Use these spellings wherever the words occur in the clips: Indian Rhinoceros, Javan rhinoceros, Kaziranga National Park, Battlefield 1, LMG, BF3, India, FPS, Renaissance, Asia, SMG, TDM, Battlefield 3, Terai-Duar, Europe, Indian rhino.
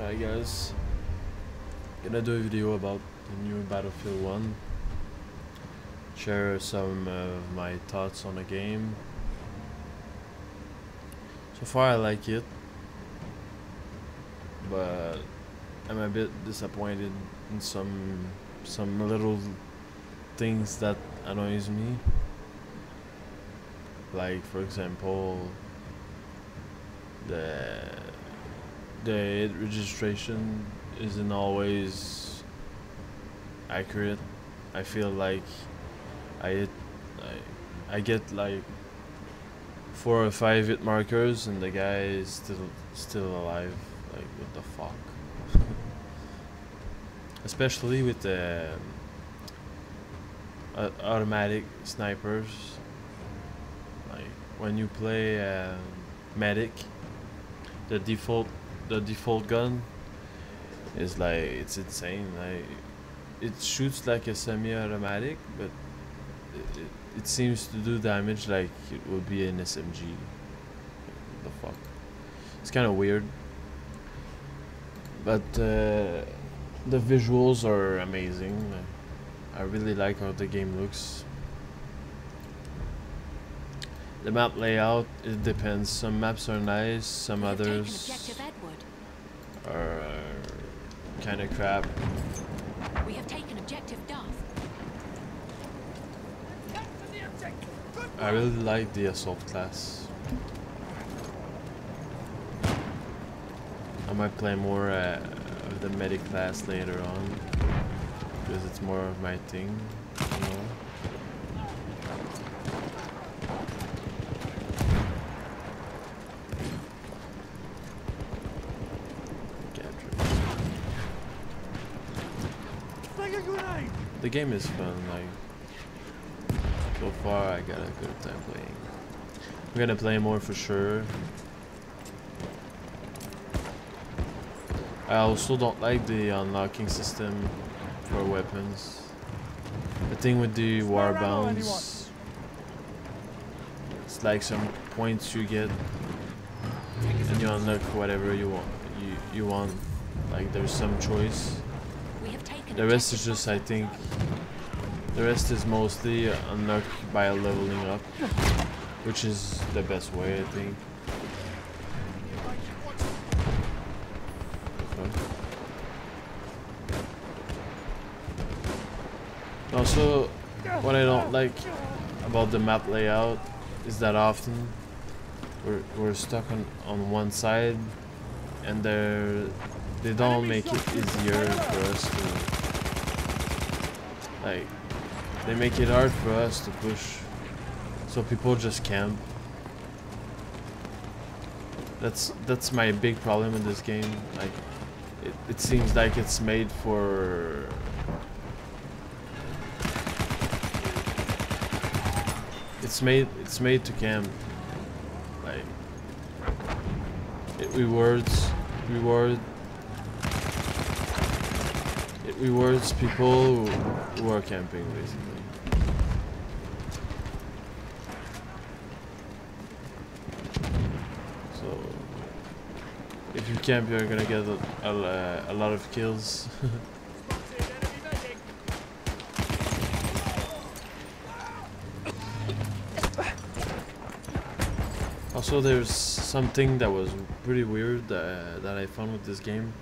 Alright guys, gonna do a video about the new Battlefield 1, share some of my thoughts on the game. So far I like it, but I'm a bit disappointed in some little things that annoys me. Like for example, the registration isn't always accurate. I feel like I get like 4 or 5 hit markers and the guy is still alive. Like what the fuck? Especially with the automatic snipers. Like when you play medic, the default gun is like, it's insane. Like it shoots like a semi-automatic, but it seems to do damage like it would be an SMG. What the fuck? It's kind of weird. But the visuals are amazing. I really like how the game looks. The map layout, it depends. Some maps are nice, some others are kind of crap. We have taken objective Duff. I really like the assault class. I might play more of the medic class later on, because it's more of my thing, you know. The game is fun, like, so far I got a good time playing. We're gonna play more for sure. I also don't like the unlocking system for weapons. The thing with the war bounds, it's like some points you get and you unlock whatever you want. You want, like there's some choice. The rest is just, I think, the rest is mostly unlocked by leveling up, which is the best way, I think. Also, what I don't like about the map layout is that often we're stuck on one side, and they don't make it easier for us to. Like, they make it hard for us to push, so people just camp. That's my big problem in this game. Like, it seems like it's made for it's made to camp. Like, it rewards people who are camping, basically. So if you camp, you're gonna get a lot of kills. Also, there's something that was pretty weird that I found with this game,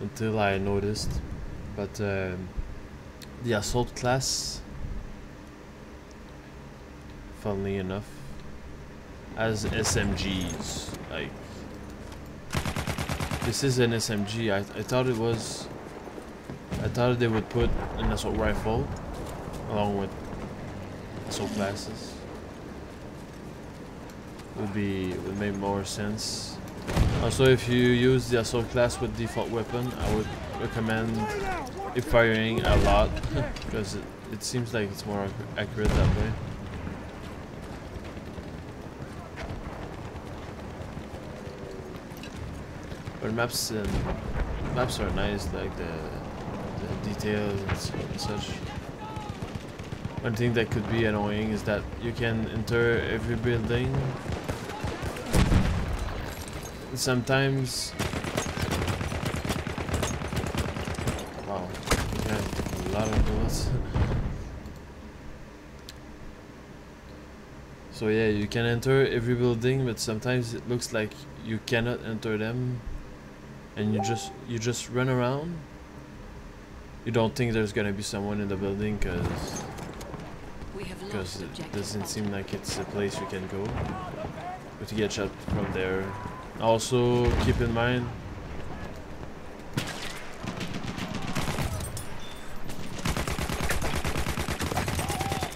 until I noticed, but the assault class, funnily enough, has SMGs. Like, this is an SMG. I thought they would put an assault rifle along with assault classes. Would make more sense. Also, if you use the assault class with default weapon, I would recommend firing a lot, because it seems like it's more accurate that way. But maps are nice, like the details and such. One thing that could be annoying is that you can enter every building. Sometimes louder than it was. So yeah, you can enter every building, but sometimes it looks like you cannot enter them, and you just run around. You don't think there's gonna be someone in the building because it doesn't seem like it's a place you can go, but you get shot from there. Also keep in mind,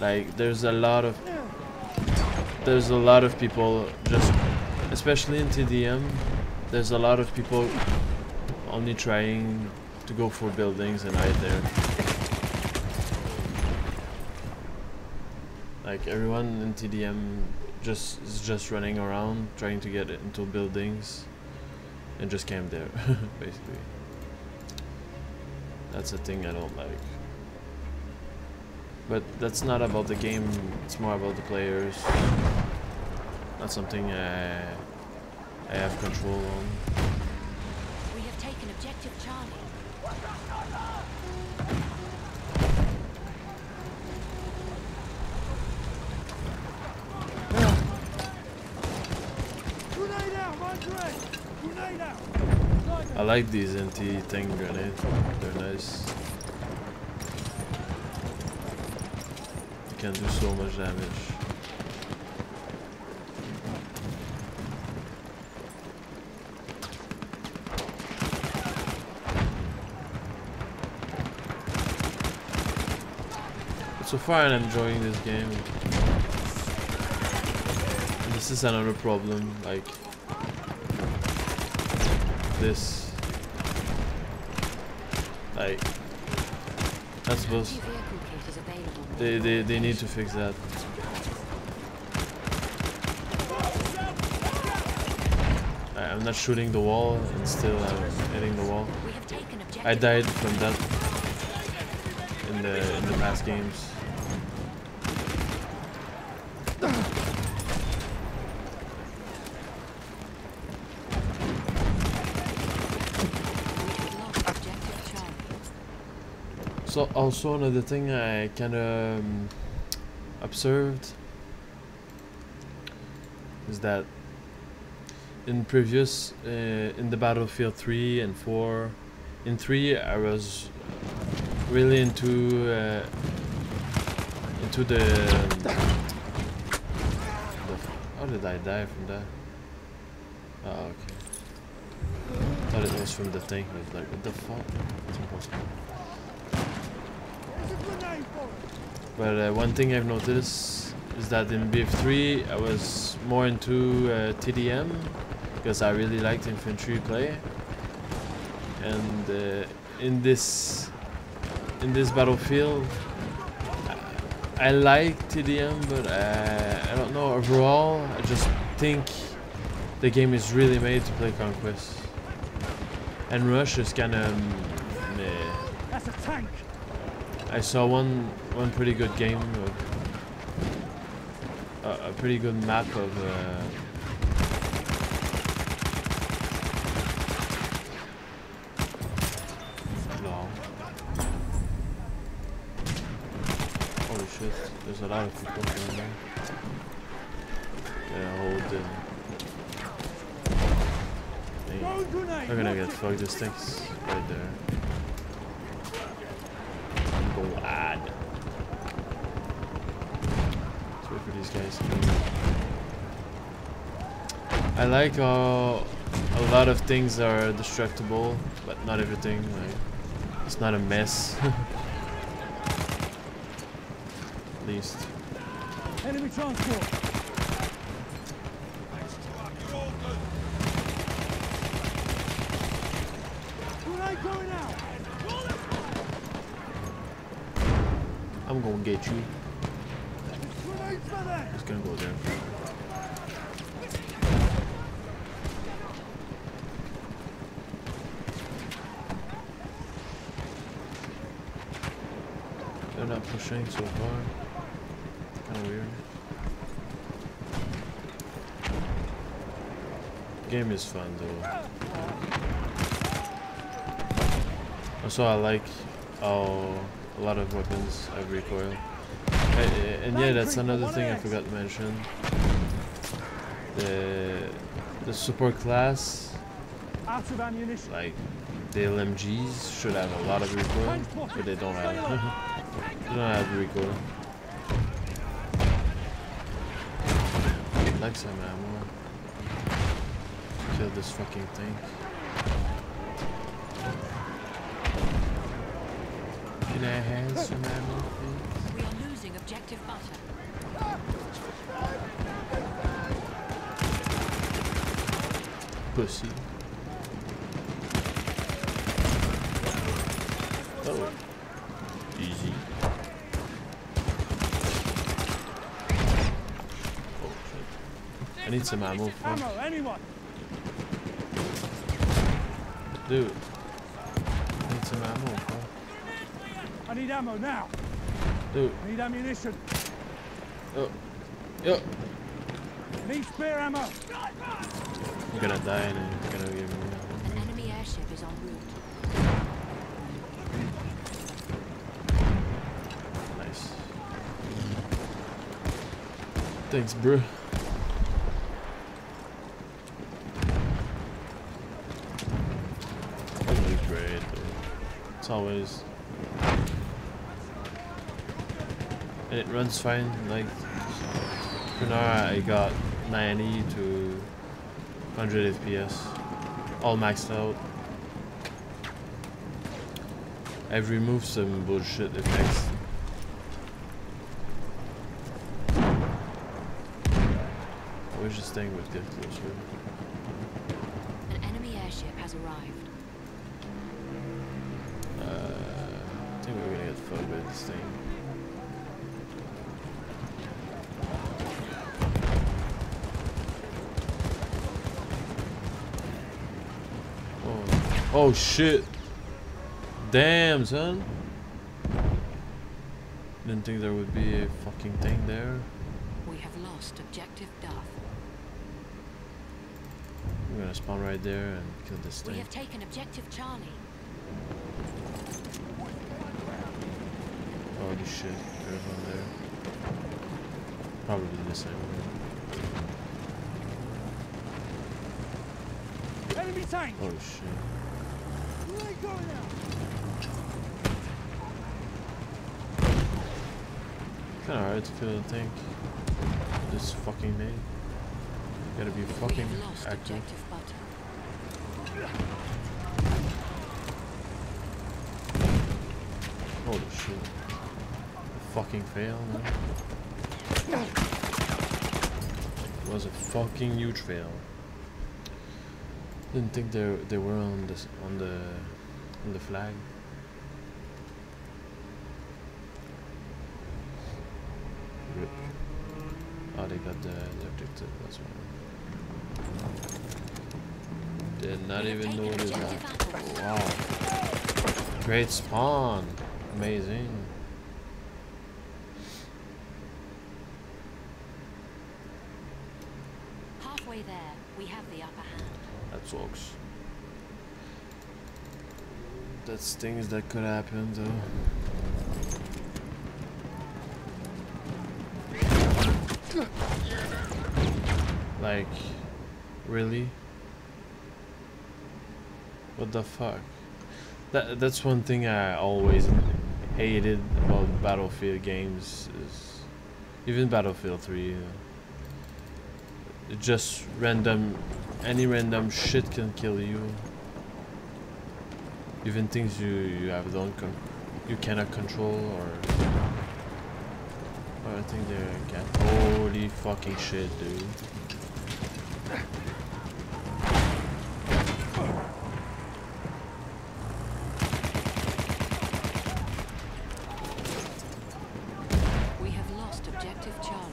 like, there's a lot of people, just especially in TDM, there's a lot of people only trying to go for buildings and hide there. Like, everyone in TDM is just running around trying to get into buildings and just camp there, basically. That's a thing I don't like. But that's not about the game, it's more about the players. Not something I have control on. We have taken objective Charlie. I like these anti-tank grenades, they're nice. You can do so much damage. But so far I'm enjoying this game. And this is another problem, like this. Like, that's both. They need to fix that. I'm not shooting the wall and still I'm hitting the wall. I died from that in the past games. So also another thing I kind of observed is that in previous in the Battlefield 3 and 4, in 3 I was really into the how did I die from that? Oh, okay. I thought it was from the tank. I was like, what the fuck? It's impossible. But one thing I've noticed is that in BF3 I was more into TDM because I really liked infantry play, and in this Battlefield I like TDM, but I don't know, overall I just think the game is really made to play Conquest, and Rush is kind of that's a tank. I saw one pretty good game, a pretty good map of no. Holy shit, there's a lot of people going there. Yeah, hold it. I'm gonna get fucked, this thing's right there. Let's wait for these guys. I like how a lot of things are destructible, but not everything. Like, it's not a mess. At least. Enemy transport. I'm gonna get you. Just gonna go there. They're not pushing so far. Kinda weird. Game is fun though. Also I like how a lot of weapons I recoil. And yeah, that's another thing I forgot to mention. The support class, like the LMGs, should have a lot of recoil, but they don't have. They don't have recoil. I'd like some ammo. Kill this fucking thing. Can I have some ammo, please? We're losing objective butter. Pussy. Oh. Easy. Oh shit. I need some ammo for. Dude, I need some ammo, bro. I need ammo now. Dude. I need ammunition. Oh. Yo. I need spare ammo. I'm gonna die and I'm gonna give me ammo. Enemy airship is en route. Nice. Thanks, bro. It's always, and it runs fine. Like for now, I got 90 to 100 FPS, all maxed out. I've removed some bullshit effects. I wish this thing would get closer. An enemy airship has arrived. I think we're gonna get fucked by this thing. Oh. Oh shit! Damn, son! Didn't think there would be a fucking thing there. We have lost objective Duff. We're gonna spawn right there and kill this thing. We have taken objective Charlie. Holy shit, there's one there. Probably the same one. Enemy tank! Holy shit. Where are you going now? Kinda hard to kill the tank. This fucking name. Gotta be fucking active. Holy shit. Fucking fail, man. It was a fucking huge fail. Didn't think they were on the flag. Rip. Oh, they got the objective. That's right. Did not even notice that. Wow. Great spawn. Amazing. That's things that could happen though. Like, really? What the fuck? That's one thing I always hated about Battlefield games, is even Battlefield 3. Just random, any random shit can kill you. Even things you have you cannot control, or I think they can. Holy fucking shit, dude! We have lost objective Charlie.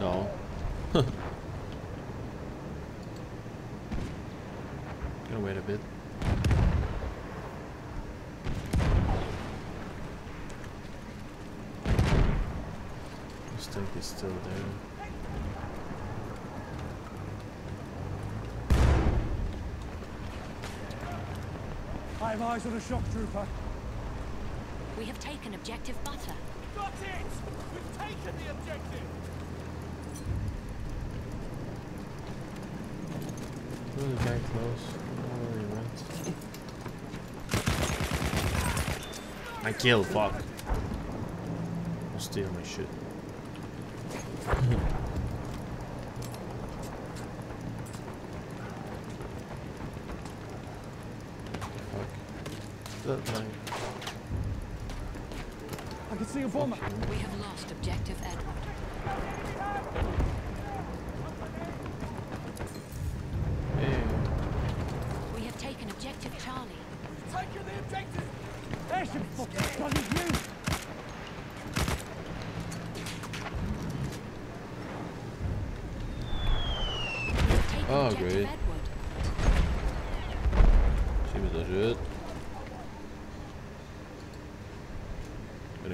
No. bit. The stake is still there. I have eyes on a shock trooper. We have taken objective Butter. Got it! We've taken the objective! Really that close. I don't know where he went. My kill, fuck. I'll steal my shit. I can see a bomber. We have lost objective Edward. Hey. We have taken objective Charlie. Taken the objective. There's your fucking bloody view. Oh great. She was a shit.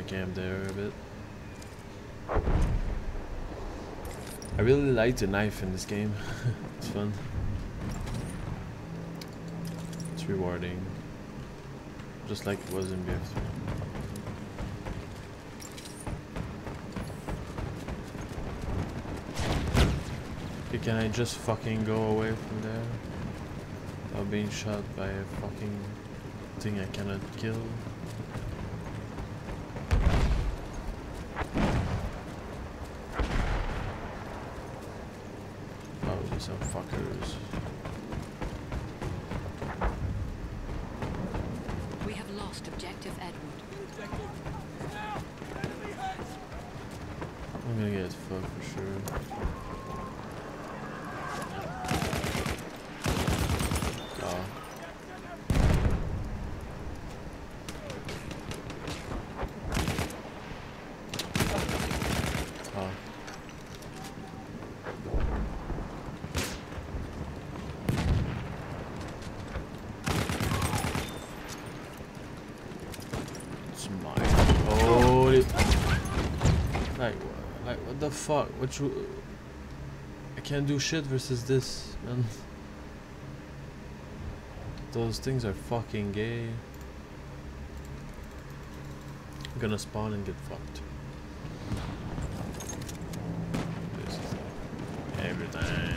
Camp there a bit. I really like the knife in this game. It's fun. It's rewarding. Just like it was in BF3. Okay, can I just fucking go away from there? Without being shot by a fucking thing I cannot kill. Some fuckers. We have lost objective Edward. I'm gonna get fucked for sure. Oh. Fuck, what you... I can't do shit versus this, man. Those things are fucking gay. I'm gonna spawn and get fucked. This is every time.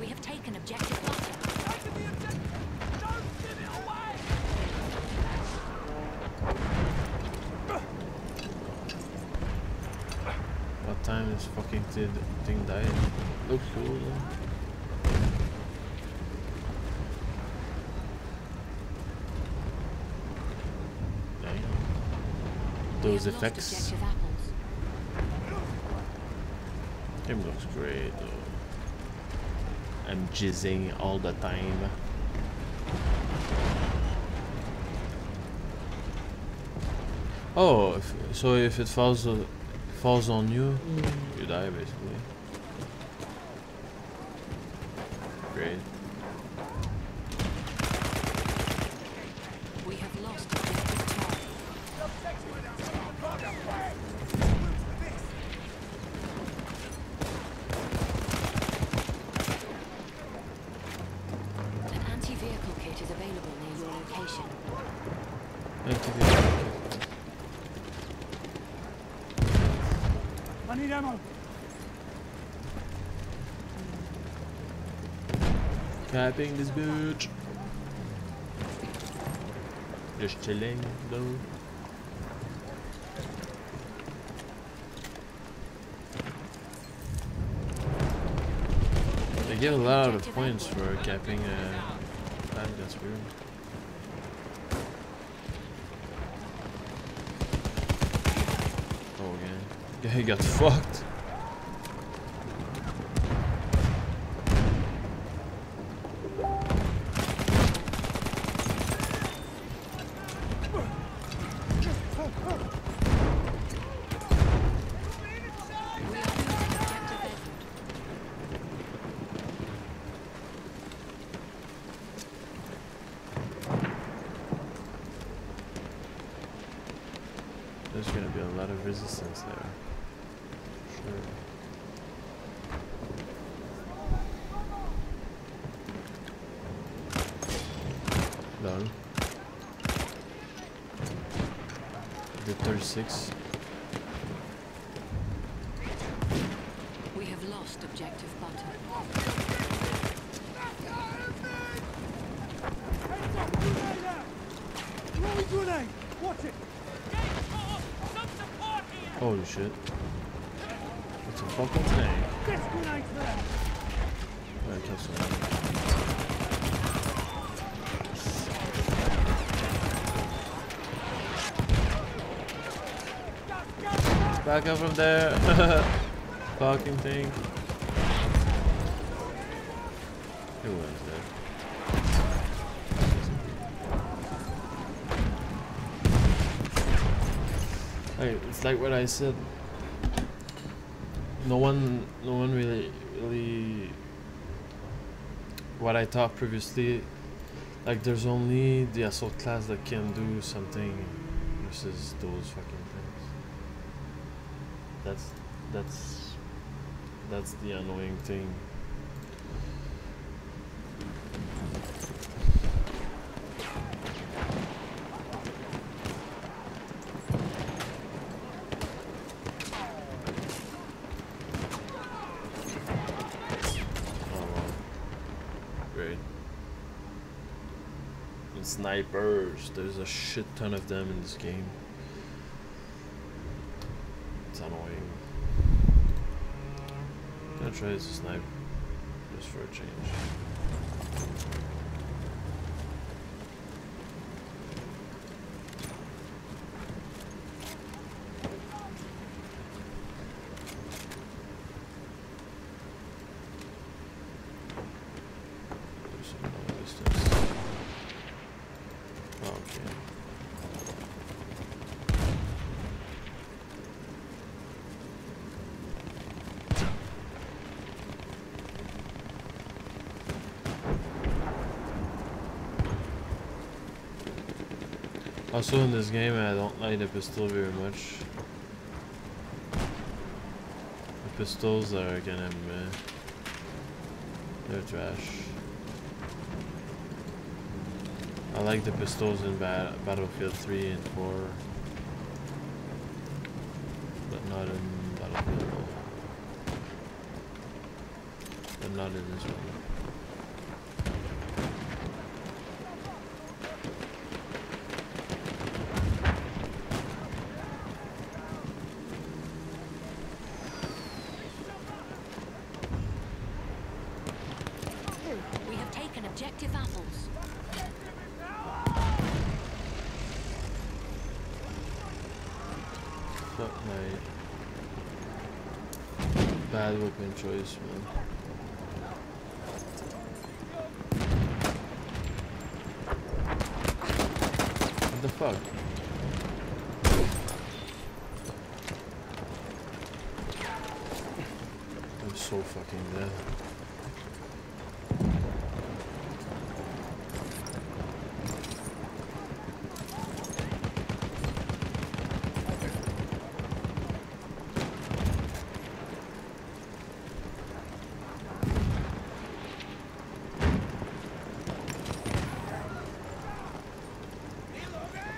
We have taken objective Butter. Don't give it away! Time this fucking thing died. Looks cool though. Dang. Those effects. Game looks great though. I'm jizzing all the time. Oh, so if it falls on you, you die basically. Great. We have lost an anti-vehicle kit is available near your location. Anti-vehicle kit. I need ammo. Capping this bitch. Just chilling though. They get a lot of points for capping that, that's weird. Yeah, he got fucked. There's going to be a lot of resistance there. Sure. Done. The 36. We have lost objective button. Watch it. Holy shit. It's a fucking tank. Alright, kill someone. Back up from there. Fucking thing. Who was there? Okay, it's like what I said. No one really. What I thought previously, like there's only the assault class that can do something versus those fucking things. That's the annoying thing. Oh wow. Great. And snipers, there's a shit ton of them in this game. Annoying. I'm gonna try to snipe just for a change. Also in this game I don't like the pistol very much. The pistols are gonna they're trash. I like the pistols in Battlefield 3 and 4, but not in Battlefield 1. But not in this one. Bad weapon choice, man. What the fuck? I'm so fucking dead.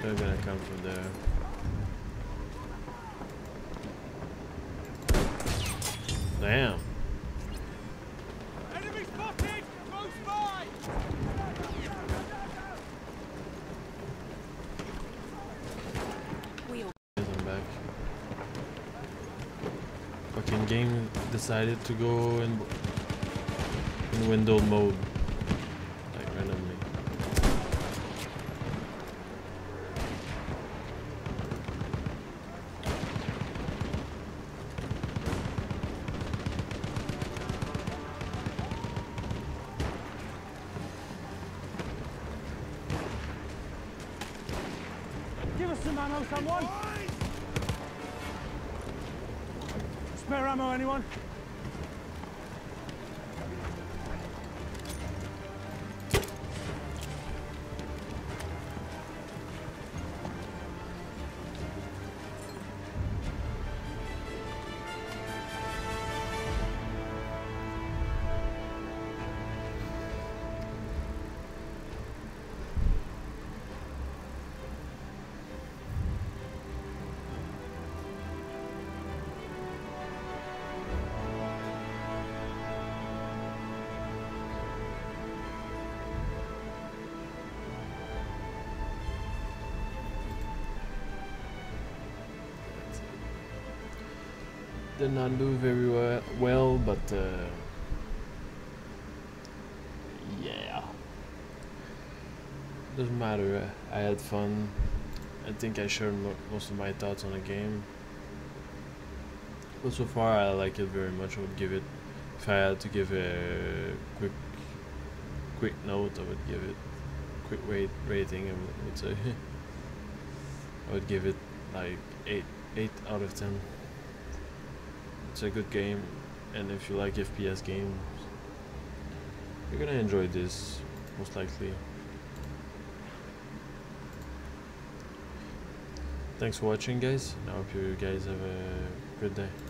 They're gonna come from there. Damn. Enemy spotted! Close by! I'm back. Fucking game decided to go in window mode. Someone? Spare ammo, anyone? did not do very well, but yeah, doesn't matter. I had fun. I think I shared most of my thoughts on the game, but so far I like it very much. I would give it, if I had to give a quick note, I would give it quick rating. I would say I would give it like 8 out of 10. It's a good game, and if you like FPS games, you're gonna enjoy this most likely. Thanks for watching, guys. I hope you guys have a good day.